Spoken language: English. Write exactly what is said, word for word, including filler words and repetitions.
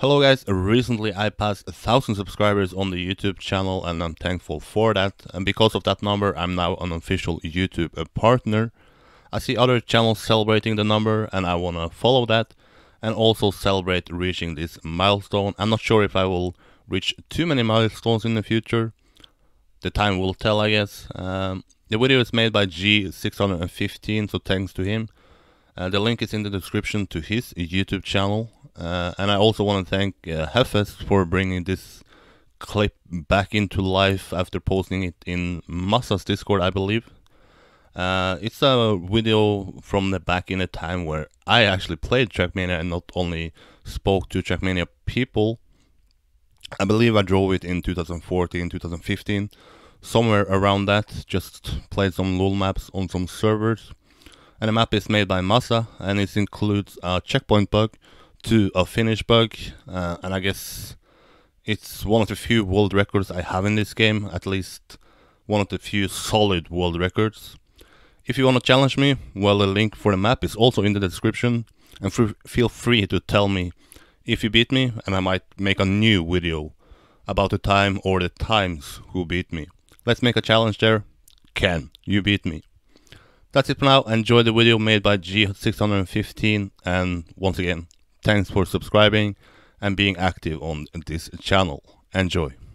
Hello guys, recently I passed a thousand subscribers on the YouTube channel and I'm thankful for that, and because of that number I'm now an official YouTube partner. I see other channels celebrating the number and I wanna follow that and also celebrate reaching this milestone. I'm not sure if I will reach too many milestones in the future, the time will tell I guess. Um, the video is made by G six one five, so thanks to him. Uh, the link is in the description to his YouTube channel. Uh, and I also want to thank uh, Hefes for bringing this clip back into life after posting it in Massa's Discord, I believe. Uh, it's a video from the back in a time where I actually played Trackmania and not only spoke to Trackmania people. I believe I drove it in two thousand fourteen, two thousand fifteen, somewhere around that. Just played some L O L maps on some servers. And the map is made by Massa and it includes a checkpoint bug to a finish bug, uh, and I guess it's one of the few world records I have in this game, at least one of the few solid world records. If you want to challenge me, well, the link for the map is also in the description, and feel free to tell me if you beat me, and I might make a new video about the time or the times who beat me. Let's make a challenge there. Can you beat me? That's it for now. Enjoy the video made by G six one five, and once again, thanks for subscribing and being active on this channel. Enjoy!